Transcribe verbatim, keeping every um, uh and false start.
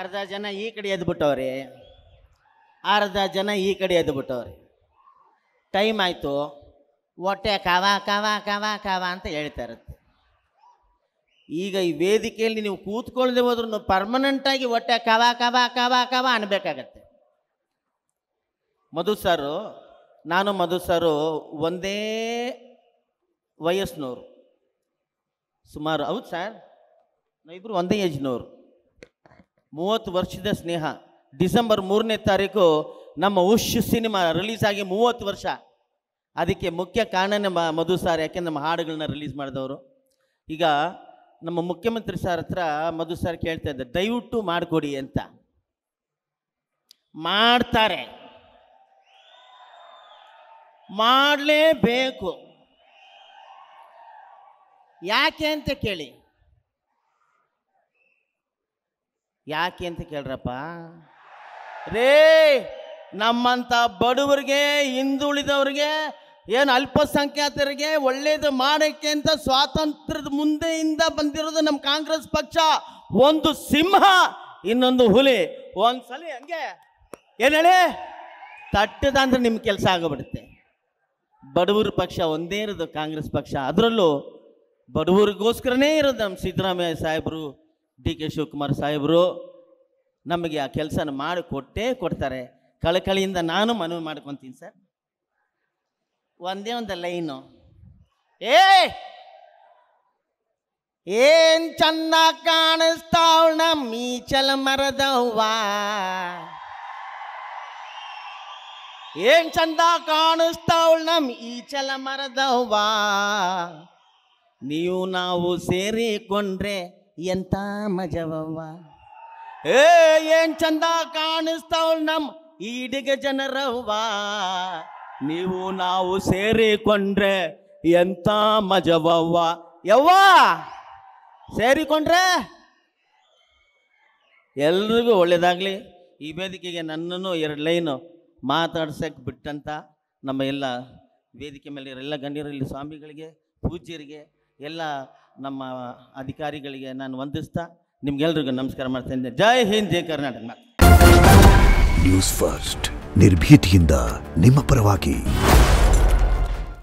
ಅರ್ಧ ಜನ ಈ ಕಡೆ ಎದ್ಬಿಟ್ಟವ್ರಿ, ಅರ್ಧ ಜನ ಈ ಕಡೆ ಎದ್ಬಿಟ್ಟವ್ರಿ. ಟೈಮ್ ಆಯಿತು, ಹೊಟ್ಟೆ ಕವ ಕವ ಕವ ಕವ ಅಂತ ಹೇಳ್ತಾ ಇರುತ್ತೆ. ಈಗ ಈ ವೇದಿಕೆಯಲ್ಲಿ ನೀವು ಕೂತ್ಕೊಳ್ಳದೆ ಹೋದ್ರೂ ಪರ್ಮನೆಂಟಾಗಿ ಹೊಟ್ಟೆ ಕವ ಕವ ಕವ ಕವ ಅನ್ಬೇಕಾಗತ್ತೆ. ಮಧು ಸಾರು, ನಾನು ಮಧು ಸಾರು ಒಂದೇ ವಯಸ್ಸಿನವರು ಸುಮಾರು. ಹೌದು ಸರ್, ನಾವಿಬ್ಬರು ಒಂದೇ ಏಜ್ನವರು, ಮೂವತ್ತು ವರ್ಷದ ಸ್ನೇಹ. ಡಿಸೆಂಬರ್ ಮೂರನೇ ತಾರೀಕು ನಮ್ಮ ಉಶ್ ಸಿನಿಮಾ ರಿಲೀಸ್ ಆಗಿ ಮೂವತ್ತು ವರ್ಷ. ಅದಕ್ಕೆ ಮುಖ್ಯ ಕಾರಣನೇ ಮಧು ಸಾರ್, ಯಾಕೆಂದ್ರೆ ನಮ್ಮ ಹಾಡುಗಳನ್ನ ರಿಲೀಸ್ ಮಾಡಿದವರು. ಈಗ ನಮ್ಮ ಮುಖ್ಯಮಂತ್ರಿ ಸಾರ್ ಹತ್ರ ಮಧು ಸಾರ್ ಕೇಳ್ತಾ ಇದ್ದಾರೆ, ದಯವಿಟ್ಟು ಮಾಡಿಕೊಡಿ ಅಂತ. ಮಾಡ್ತಾರೆ, ಮಾಡಲೇಬೇಕು. ಯಾಕೆ ಅಂತ ಕೇಳಿ, ಯಾಕೆ ಅಂತ ಕೇಳ್ರಪ್ಪ ರೇ. ನಮ್ಮಂಥ ಬಡವರಿಗೆ, ಹಿಂದುಳಿದವ್ರಿಗೆ, ಏನು ಅಲ್ಪಸಂಖ್ಯಾತರಿಗೆ ಒಳ್ಳೇದು ಮಾಡೋಕ್ಕೆ ಅಂತ ಸ್ವಾತಂತ್ರ್ಯದ ಮುಂದೆಯಿಂದ ಬಂದಿರೋದು ನಮ್ಮ ಕಾಂಗ್ರೆಸ್ ಪಕ್ಷ. ಒಂದು ಸಿಂಹ, ಇನ್ನೊಂದು ಹುಲಿ. ಒಂದ್ಸಲಿ ಹಂಗೆ ಏನು ಹೇಳಿ ತಟ್ಟದ ಅಂದ್ರೆ ನಿಮ್ಮ ಕೆಲಸ ಆಗೋಗ್ಬಿಡುತ್ತೆ. ಬಡವರ ಪಕ್ಷ ಒಂದೇ ಇರೋದು ಕಾಂಗ್ರೆಸ್ ಪಕ್ಷ, ಅದರಲ್ಲೂ ಬಡವರಿಗೋಸ್ಕರನೇ ಇರೋದು. ನಮ್ಮ ಸಿದ್ದರಾಮಯ್ಯ ಸಾಹೇಬರು, ಡಿ ಕೆ ಶಿವಕುಮಾರ್ ಸಾಹೇಬರು ನಮಗೆ ಆ ಕೆಲಸನ ಮಾಡಿಕೊಟ್ಟೇ ಕೊಡ್ತಾರೆ. ಕಳಕಳಿಯಿಂದ ನಾನು ಮನವಿ ಮಾಡ್ಕೊತೀನಿ ಸರ್, ಒಂದೇ ಒಂದು ಲೈನು. ಏ ಏನ್ ಚೆನ್ನ ಕಾಣಿಸ್ತಾವ್ ನಮ್ಮ ಈ ಚಲ ಮರದವ್ವ, ಏನ್ ಚಂದ ಕಾಣಿಸ್ತಾವ್ ನಮ್ಮ ಈ ಚಲ ಮರದವ್ವ, ನೀವು ನಾವು ಸೇರಿಕೊಂಡ್ರೆ ಎಂತ ಮಜವವ್ವ. ಏ ಏನ್ ಚಂದ ಕಾಣಿಸ್ತಾವ್ ನಮ್ಮ ಈಡಿಗ ಜನರವ್ವ, ನೀವು ನಾವು ಸೇರಿಕೊಂಡ್ರೆ ಎಂತ ಮಜವವ್ವ. ಯವ್ವ ಸೇರಿಕೊಂಡ್ರೆ ಎಲ್ರಿಗೂ ಒಳ್ಳೇದಾಗಲಿ. ಈ ವೇದಿಕೆಗೆ ನನ್ನನ್ನು ಎರಡು ಲೈನು ಮಾತಾಡ್ಸಕ್ಕೆ ಬಿಟ್ಟಂತ ನಮ್ಮ ಎಲ್ಲ ವೇದಿಕೆ ಮೇಲೆ ಎಲ್ಲ ಗಣ್ಯರಲ್ಲಿ, ಸ್ವಾಮಿಗಳಿಗೆ, ಪೂಜ್ಯರಿಗೆ, ಎಲ್ಲ ನಮ್ಮ ಅಧಿಕಾರಿಗಳಿಗೆ ನಾನು ವಂದಿಸ್ತಾ ನಿಮ್ಗೆಲ್ರಿಗೂ ನಮಸ್ಕಾರ ಮಾಡ್ತೇನೆ. ಜೈ ಹಿಂದ್, ಜೈ ಕರ್ನಾಟಕ. ನ್ಯೂಸ್ ಫಸ್ಟ್ ನಿರ್ಭೀತಿಯಿಂದ ನಿಮ್ಮ ಪರವಾಗಿ.